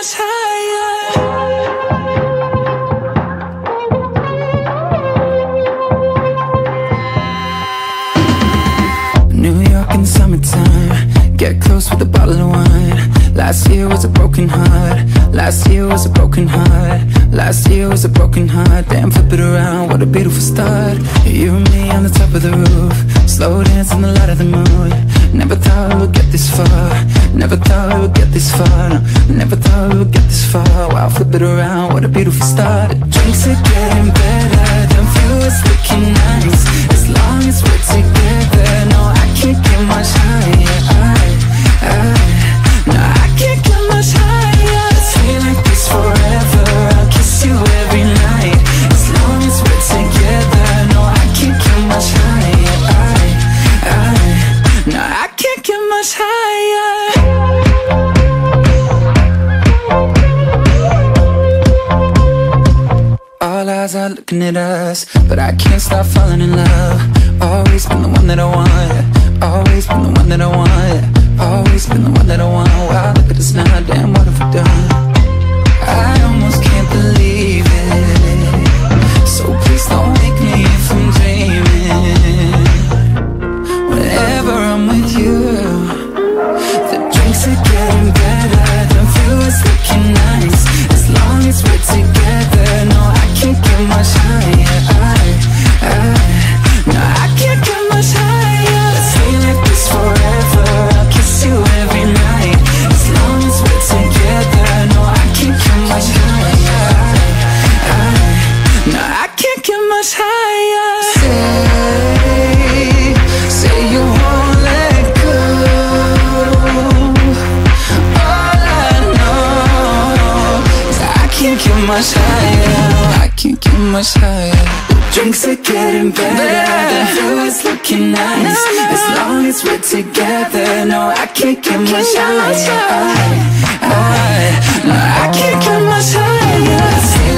much higher. New York in summertime, get close with a bottle of wine. Last year was a broken heart, last year was a broken heart, last year was a broken heart. Damn, flip it around, what a beautiful start. You and me on the top of the roof, slow dance in the light of the moon. Never thought we would get this far, never thought we would get this far, no. Never thought we would get this far. Wow, flip it around, what a beautiful start. Drinks are getting better, don't feel it's looking nice. As long as we're together, no, I can't get much higher. No, I can't get much higher. Let's stay like this forever, I'll kiss you every night. As long as we're together, no, I can't get much higher. No, I can't get much higher. All eyes are looking at us, but I can't stop falling in love. Always been the one that I want, always been the one that I want, always been the one that I want. Wow, look at us now, damn, what have we done? I almost can't believe it, so please don't wake me if I'm dreaming. Whenever I'm with you, the drinks are getting better, the view is looking nice. As long as we're together, no, I can't get much higher. No, I can't get much higher. Let's stay like this forever, I'll kiss you every night. As long as we're together, no, I can't get much higher. No, I can't get much higher. Say you won't let go. All I know is I can't get much higher. I can't get much higher. Drinks are getting better, the view is looking nice. As long as we're together, no, I can't get much higher. No, I can't get much higher.